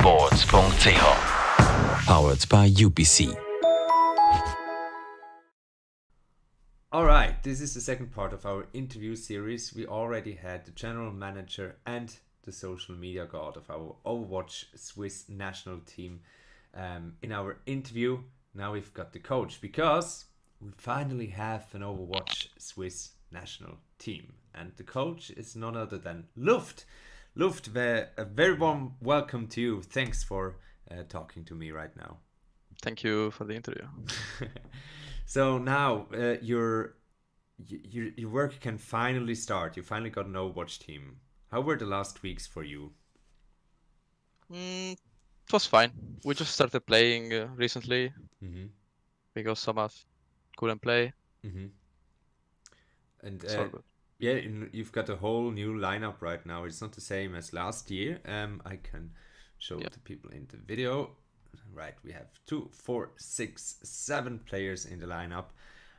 Sports.ch. Powered by UBC. Alright, this is the second part of our interview series. We already had the general manager and the social media god of our Overwatch Swiss national team in our interview. Now we've got the coach, because we finally have an Overwatch Swiss national team. And the coach is none other than Luft. Luft, a very warm welcome to you. Thanks for talking to me right now. Thank you for the interview. So now your work can finally start. You finally got an Overwatch team. How were the last weeks for you? It was fine. We just started playing recently because some of us couldn't play. And yeah, you've got a whole new lineup right now. It's not the same as last year. I can show the people in the video. Right, we have 2, 4, 6, 7 players in the lineup.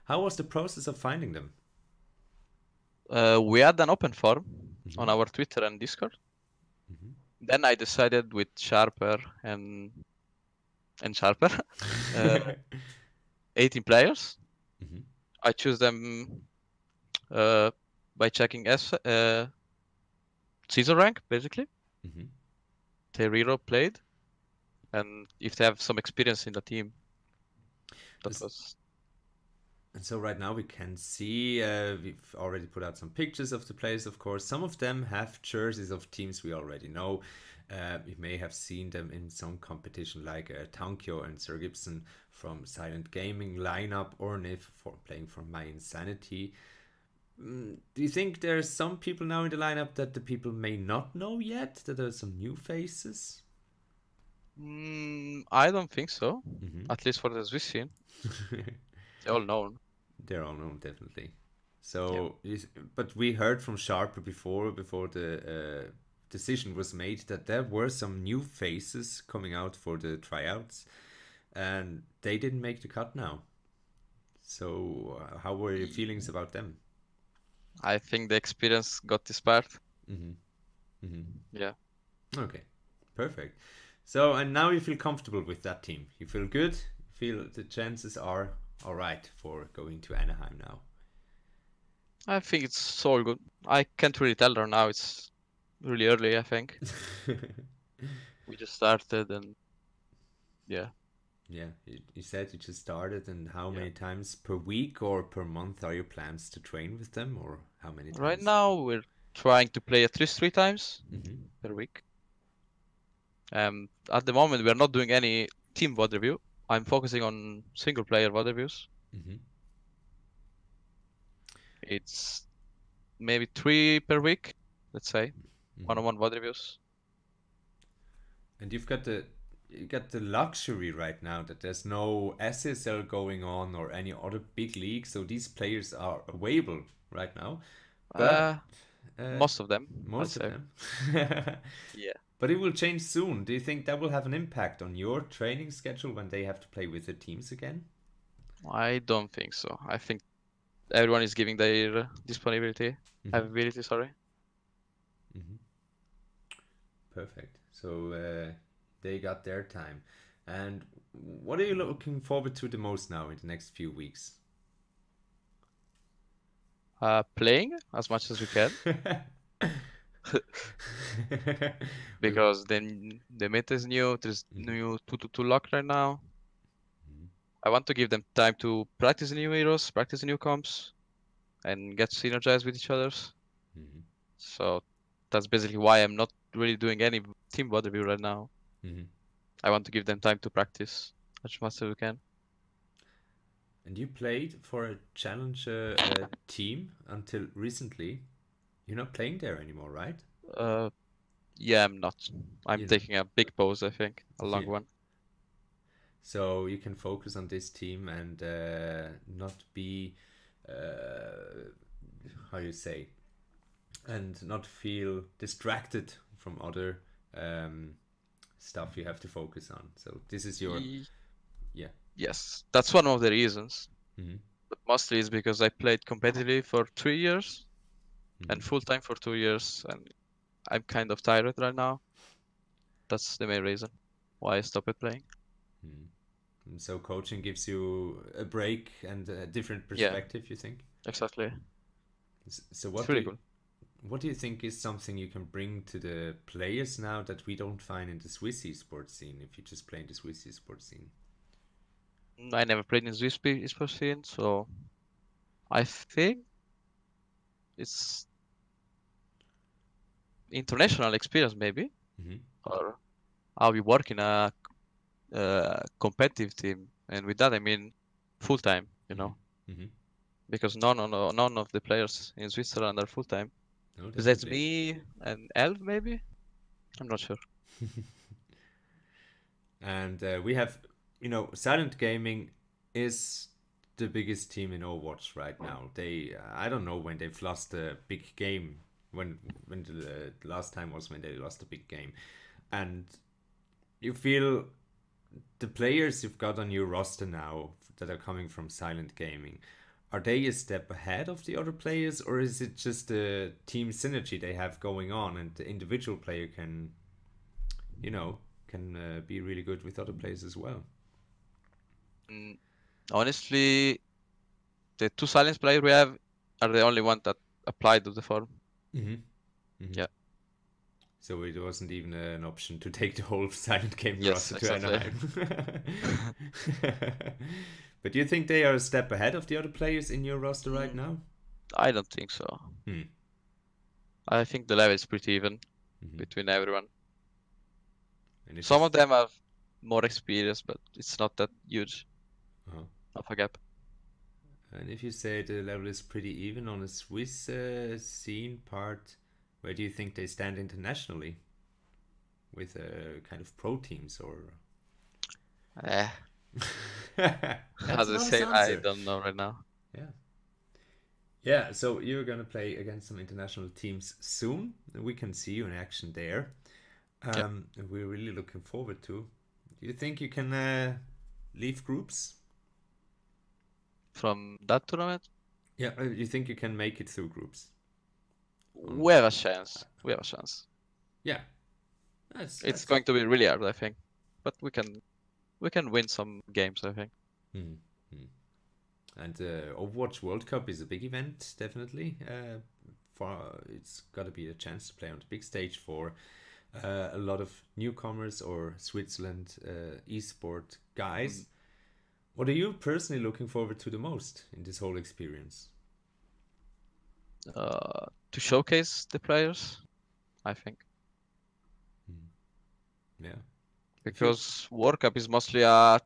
How was the process of finding them? We had an open forum on our Twitter and Discord. Then I decided with Sharper and Sharper, 18 players. I choose them by checking season rank, basically. Their hero played, and if they have some experience in the team. And so right now we can see, we've already put out some pictures of the players, of course. Some of them have jerseys of teams we already know. You may have seen them in some competition, like Tankyo and SirGibson from Sylent Gaming lineup, or NIF playing for mYinsanity. Do you think there's some people now in the lineup that the people may not know yet? That there are some new faces? I don't think so. At least for the Swiss scene. They're all known. They're all known, definitely. So, but we heard from Sharper before the decision was made, that there were some new faces coming out for the tryouts, and they didn't make the cut now. So, how were your feelings about them? I think the experience got this part. Yeah. Okay, perfect. So, and now you feel comfortable with that team. You feel good. You feel the chances are all right for going to Anaheim now. I think it's all good. I can't really tell her now. It's really early, I think. We just started, and yeah. You said you just started, and how many times per week or per month are your plans to train with them, or how many times? Right now we're trying to play at least 3 times per week. At the moment we're not doing any team VOD review. I'm focusing on single player VOD reviews. It's maybe 3 per week, let's say, one-on-one VOD reviews. And you've got the luxury right now that there's no SSL going on or any other big league, so these players are available right now. But, most of them. Most of them. Yeah. But it will change soon. Do you think that will have an impact on your training schedule when they have to play with the teams again? I don't think so. I think everyone is giving their disponibility, availability. Perfect. So they got their time. And what are you looking forward to the most now in the next few weeks? Playing as much as we can. Because then the meta is new. There's new 2-2 lock right now. I want to give them time to practice new heroes, practice new comps, and get synergized with each others. So that's basically why I'm not really doing any team VOD review right now. I want to give them time to practice as much as we can. And you played for a challenger team until recently. You're not playing there anymore, right? Yeah, I'm not. I'm taking a big pause, I think, a long one. So you can focus on this team and not be, how you say, and not feel distracted from other stuff you have to focus on. So this is your, Yes, that's one of the reasons. But mostly it's because I played competitively for 3 years and full-time for 2 years, and I'm kind of tired right now. That's the main reason why I stopped playing. Hmm. So coaching gives you a break and a different perspective, you think? Exactly. So what, what do you think is something you can bring to the players now that we don't find in the Swiss esports scene, if you just play in the Swiss esports scene? I never played in the Swiss esports scene, so I think it's international experience, maybe, or how you work in a competitive team, and with that I mean full time, you know, because none of the players in Switzerland are full time. No, that's me and Elf, maybe. I'm not sure. And we have, you know, Sylent Gaming is the biggest team in Overwatch right now. They, I don't know when they've lost a big game. When the last time was when they lost a big game, and you feel the players you've got on your roster now that are coming from Sylent Gaming, are they a step ahead of the other players, or is it just the team synergy they have going on, and the individual player can, you know, can be really good with other players as well? Honestly, the two Sylent players we have are the only ones that apply to the form. Yeah. So it wasn't even an option to take the whole Sylent Gaming roster to Anaheim. But do you think they are a step ahead of the other players in your roster right now? I don't think so. I think the level is pretty even between everyone. And some of them have more experience, but it's not that huge of a gap. And if you say the level is pretty even on a Swiss scene part, where do you think they stand internationally? With kind of pro teams or? As I say, I don't know right now. Yeah. Yeah, so you're going to play against some international teams soon. We can see you in action there. We're really looking forward to. Do you think you can leave groups? From that tournament? Yeah, you think you can make it through groups? We have a chance. We have a chance. Yeah. It's going to be really hard, I think. But we can win some games, I think. And Overwatch World Cup is a big event, definitely. It's got to be a chance to play on the big stage for a lot of newcomers or Switzerland esport guys. What are you personally looking forward to the most in this whole experience? To showcase the players, I think. Yeah. Because World Cup is mostly a...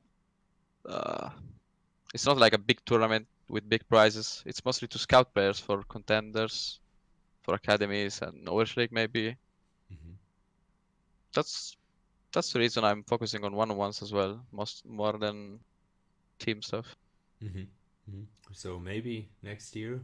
it's not like a big tournament with big prizes. It's mostly to scout players for contenders, for academies and Overwatch League maybe. That's the reason I'm focusing on one-on-ones as well, more than team stuff. So maybe next year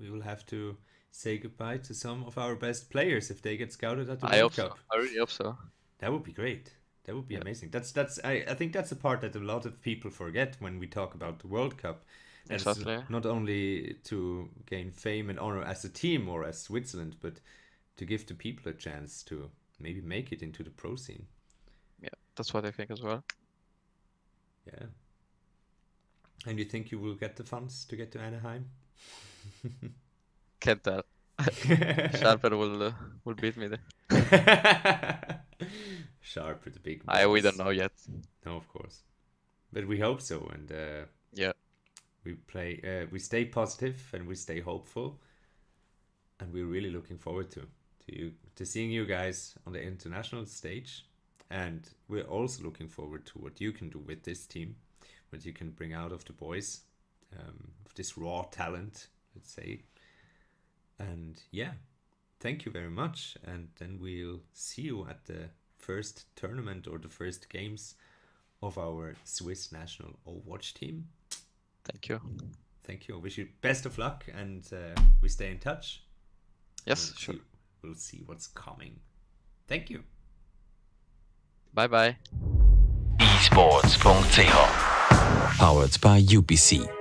we will have to say goodbye to some of our best players if they get scouted at the World Cup. I really hope so. That would be great. That would be amazing. That's I think that's the part that a lot of people forget when we talk about the World Cup. Exactly. Not only to gain fame and honor as a team or as Switzerland, but to give the people a chance to maybe make it into the pro scene. Yeah, that's what I think as well. Yeah. And you think you will get the funds to get to Anaheim? Can't tell. Sharper will beat me there. Sharper, the big boss. We don't know yet. No, of course. But we hope so. And yeah, we stay positive and we stay hopeful. And we're really looking forward to seeing you guys on the international stage. And we're also looking forward to what you can do with this team, what you can bring out of the boys, of this raw talent, let's say. And yeah, thank you very much. And then we'll see you at the first tournament or the first games of our Swiss national Overwatch team. Thank you. Thank you. I wish you best of luck, and we stay in touch. Yes, we'll see. We'll see what's coming. Thank you. Bye bye. esports.ch, powered by UBC.